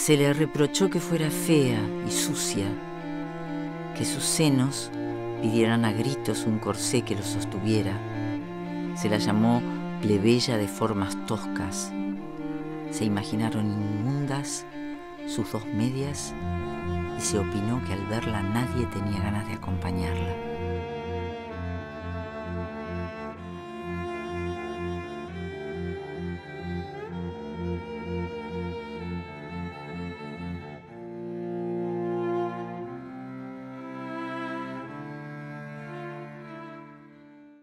Se le reprochó que fuera fea y sucia, que sus senos pidieran a gritos un corsé que los sostuviera. Se la llamó plebeya de formas toscas. Se imaginaron inmundas sus dos medias y se opinó que al verla nadie tenía ganas de acompañarla.